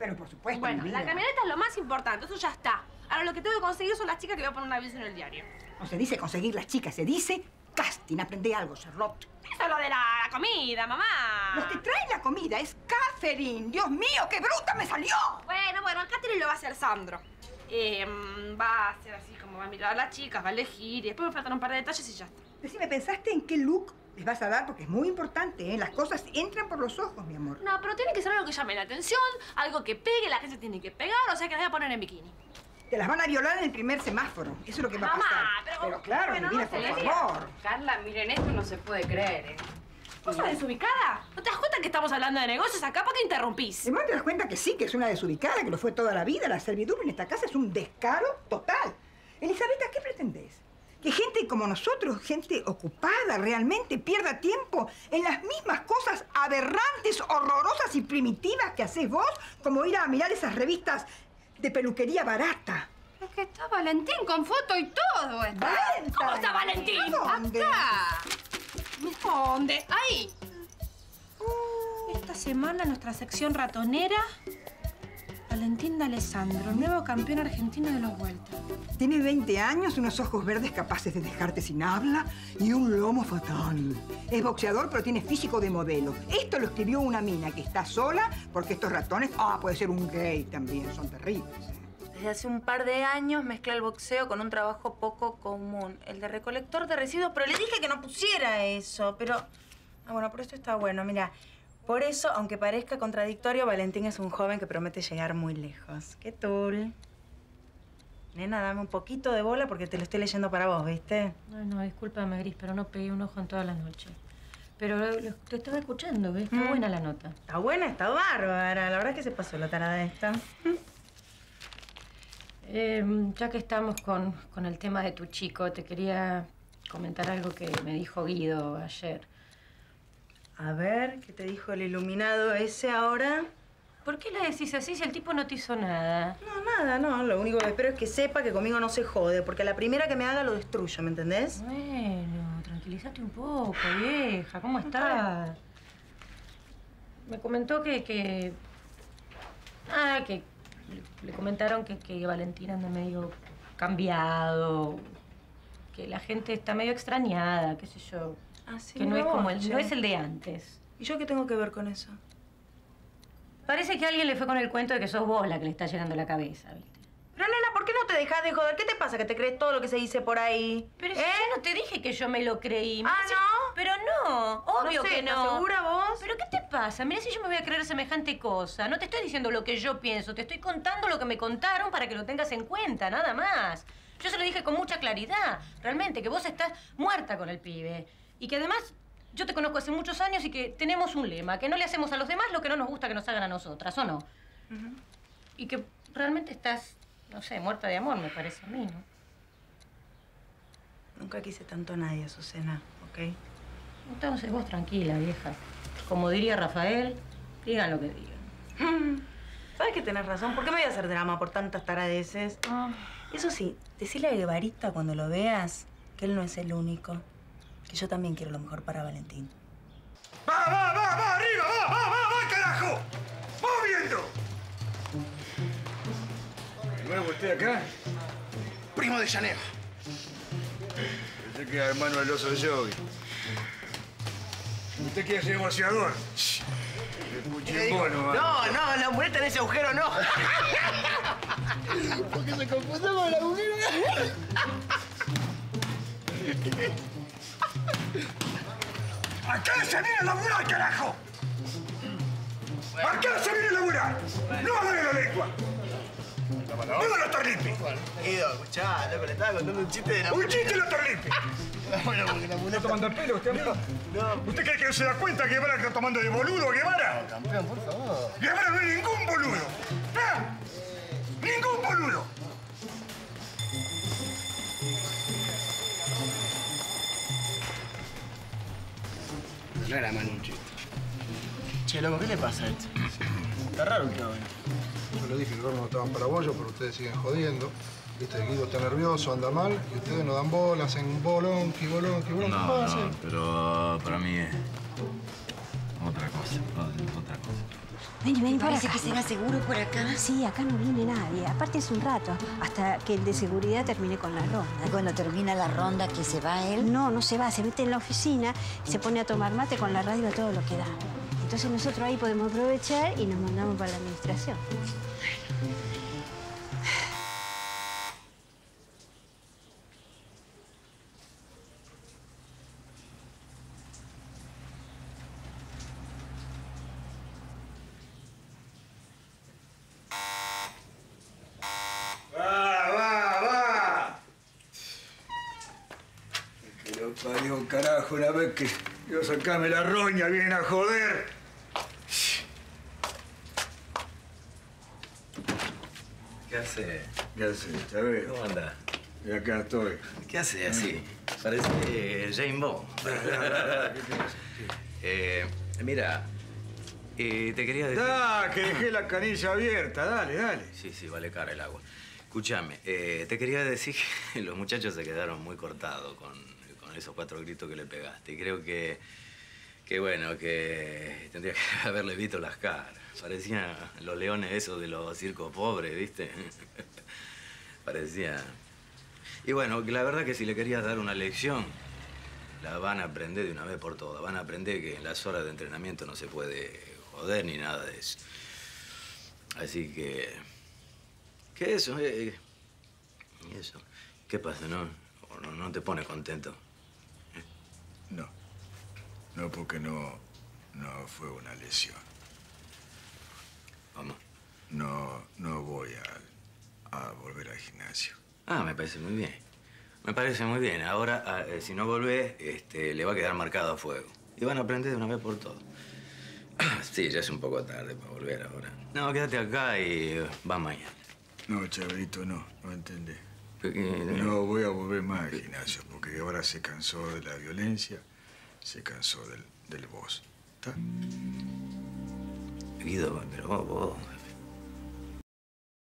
Pero por supuesto, bueno, mi vida. La camioneta es lo más importante, eso ya está. Ahora lo que tengo que conseguir son las chicas que voy a poner un aviso en el diario. No se dice conseguir las chicas, se dice casting. Aprende algo, Charlotte. Eso es lo de la comida, mamá. Los que traen la comida es Catherine. Dios mío, qué bruta me salió. Bueno, Catherine lo va a hacer Sandro. Va a hacer así como va a mirar a las chicas, va a elegir. Y después me faltan un par de detalles y ya está. Decime, ¿pensaste en qué look les vas a dar? Porque es muy importante, ¿eh? Las cosas entran por los ojos, mi amor. No, pero tiene que ser algo que llame la atención, algo que pegue, la gente tiene que pegar, o sea que las voy a poner en bikini. Te las van a violar en el primer semáforo. Eso es lo que va a pasar. Pero claro, mi vida, por favor. Carla, miren, esto no se puede creer, ¿eh? ¿Vos sos desubicada? ¿No te das cuenta que estamos hablando de negocios acá? ¿Para qué interrumpís? Además, te das cuenta que sí, que es una desubicada, que lo fue toda la vida. La servidumbre en esta casa es un descaro total. Elizabeth, ¿qué pretendés? Que gente como nosotros, gente ocupada realmente, pierda tiempo en las mismas cosas aberrantes, horrorosas y primitivas que hacés vos, como ir a mirar esas revistas de peluquería barata. Es que está Valentín con foto y todo. ¿Cómo está Valentín? ¿Dónde? Acá. ¿Dónde? Ahí. Esta semana nuestra sección ratonera... Valentín de Alessandro, nuevo campeón argentino de los vueltas. Tiene 20 años, unos ojos verdes capaces de dejarte sin habla y un lomo fatal. Es boxeador, pero tiene físico de modelo. Esto lo escribió una mina que está sola porque estos ratones... puede ser un gay también, son terribles. Desde hace un par de años mezcla el boxeo con un trabajo poco común. El de recolector de residuos, pero le dije que no pusiera eso. Pero... pero esto está bueno, mira. Por eso, aunque parezca contradictorio, Valentín es un joven que promete llegar muy lejos. ¿Qué tul? Nena, dame un poquito de bola porque te lo estoy leyendo para vos, ¿viste? No, discúlpame, Gris, pero no pegué un ojo en toda la noche. Pero te estaba escuchando, ¿ves? Está buena la nota. Está buena, está bárbara. La verdad es que se pasó la tarada esta. Ya que estamos con el tema de tu chico, te quería comentar algo que me dijo Guido ayer. A ver, ¿qué te dijo el iluminado ese ahora? ¿Por qué le decís así si el tipo no te hizo nada? No, nada. Lo único que espero es que sepa que conmigo no se jode, porque a la primera que me haga lo destruyo, ¿me entendés? Bueno, tranquilízate un poco, vieja. ¿Cómo estás? Me comentó que le comentaron que Valentina anda medio cambiado, que la gente está medio extrañada, qué sé yo. Que no es como el, no es el de antes. ¿Y yo qué tengo que ver con eso? Parece que alguien le fue con el cuento de que sos vos la que le está llenando la cabeza, ¿viste? Pero, nena, ¿por qué no te dejás de joder? ¿Qué te pasa que te crees todo lo que se dice por ahí? Pero si yo no te dije que yo me lo creí. ¿No? Pero no, obvio que no. ¿Estás segura vos? ¿Pero qué te pasa? Mirá si yo me voy a creer semejante cosa. No te estoy diciendo lo que yo pienso, te estoy contando lo que me contaron para que lo tengas en cuenta, nada más. Yo se lo dije con mucha claridad, realmente, que vos estás muerta con el pibe. Y que además, yo te conozco hace muchos años y que tenemos un lema, que no le hacemos a los demás lo que no nos gusta que nos hagan a nosotras, ¿o no? Y que realmente estás, no sé, muerta de amor, me parece a mí, ¿no? Nunca quise tanto a nadie, Susana, ¿ok? Entonces vos tranquila, vieja. Como diría Rafael, digan lo que digan. ¿Sabes que tenés razón? ¿Por qué me voy a hacer drama por tantas taradeces? Eso sí, decile a Guevarita cuando lo veas que él no es el único. Que yo también quiero lo mejor para Valentín. ¡Va, arriba! ¡Va, carajo! ¡Moviendo! ¿Nuevo usted acá? Primo de Llanera. Pensé que era hermano del oso de Joey. Usted quiere ser negociador. No, la muleta en ese agujero no. ¿Por qué se confundió con el agujero? ¡Acá se viene a laburar, carajo! ¡Acá se viene a laburar! ¡No va a darle la lengua! ¡No a los Torrippi! Guido, escuchá, loco, le estaba contando un chiste de la... ¡Un chiste de los Torrippi! Bueno, porque la muleta... ¿Está tomando el pelo usted, amigo? No. ¿Usted cree que no se da cuenta que Guevara está tomando de boludo, Guevara? No, campeón, por favor. Guevara no es ningún boludo. ¡Ningún boludo! No era mal un chiste. Che, loco, ¿qué le pasa a esto? Está raro que no venga. Yo le dije que los no estaban paraguayos, pero ustedes siguen jodiendo. Viste, Guido está nervioso, anda mal, y ustedes no dan bola, hacen bolón, que bolón, que bolón. No, pero para mí es... Otra cosa, otra cosa. Ven, para acá. ¿Parece que será seguro por acá? Sí, acá no viene nadie. Aparte es un rato, hasta que el de seguridad termine con la ronda. ¿Y cuando termina la ronda que se va él? No, no se va. Se mete en la oficina y se pone a tomar mate con la radio a todo lo que da. Entonces nosotros ahí podemos aprovechar y nos mandamos para la administración. Carajo, una vez que yo sacarme la roña, vienen a joder. ¿Qué hace? ¿Qué hace? ¿Sabés? ¿Cómo andás? Y acá estoy. ¿Qué hace así? Parece James Bond. Mira, te quería decir... ¡Ah! Que dejé la canilla abierta. Dale, dale. Sí, sí, vale cara el agua. Escúchame, te quería decir que los muchachos se quedaron muy cortados con esos 4 gritos que le pegaste. Y creo que bueno, que tendría que haberle visto las caras. Parecían los leones esos de los circos pobres, ¿viste? Parecían. Y bueno, la verdad que si le querías dar una lección, la van a aprender de una vez por todas. Van a aprender que en las horas de entrenamiento no se puede joder ni nada de eso. Así que... ¿Qué eso? ¿Y eso? ¿Qué pasa, no? ¿O no te pone contento? No. No, porque no fue una lesión. ¿Cómo? No voy a volver al gimnasio. Ah, me parece muy bien. Me parece muy bien. Ahora, si no volvés, le va a quedar marcado a fuego. Y van a aprender de una vez por todas. Sí, ya es un poco tarde para volver ahora. No, quédate acá y va mañana. No, Chabrito, no entendés. No voy a volver más al gimnasio, porque Guevara se cansó de la violencia, se cansó del boss. ¿Está? Guido, pero vos...